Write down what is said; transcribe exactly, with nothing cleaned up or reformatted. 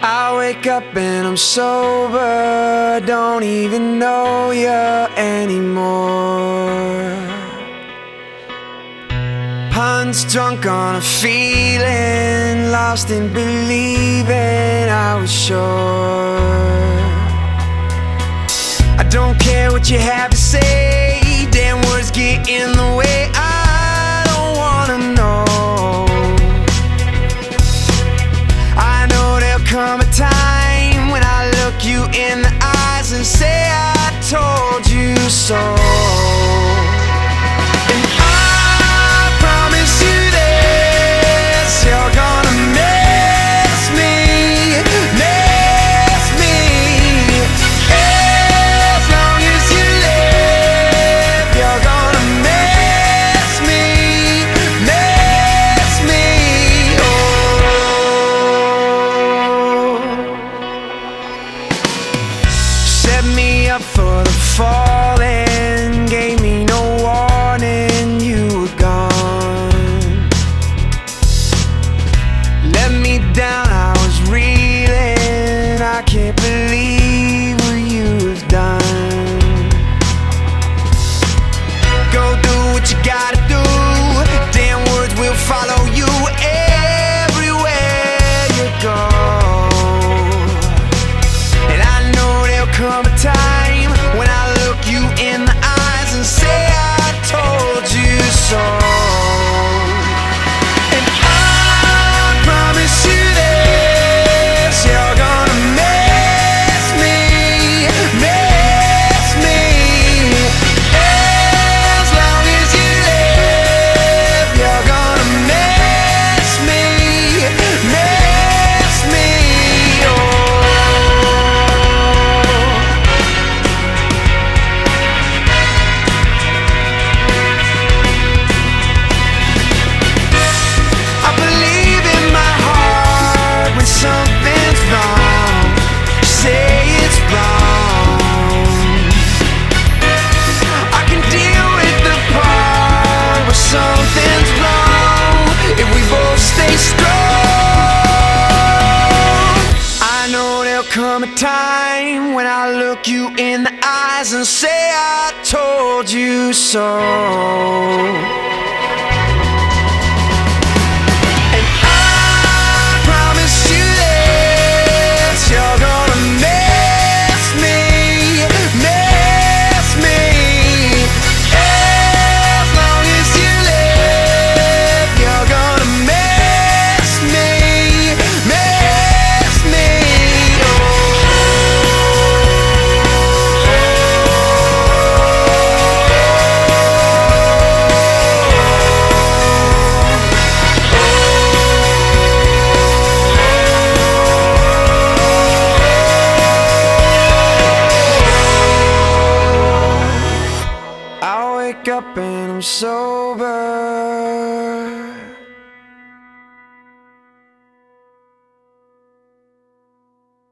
I wake up and I'm sober, don't even know you anymore. Puns drunk on a feeling, lost in believing I was sure. I don't care what you have to say, damn words get in the way. I don't wanna know. I know there'll come a time when I look you in the eyes and say I told you so. For the falling, gave me no warning, you were gone. Let me down, I was reeling, I can't believe what you have done. Go do what you gotta do, damn words will follow you everywhere you go. And I know there'll come a time when I look you in the eyes and say I told you so. Come a time when I look you in the eyes and say I told you so. Up and I'm sober.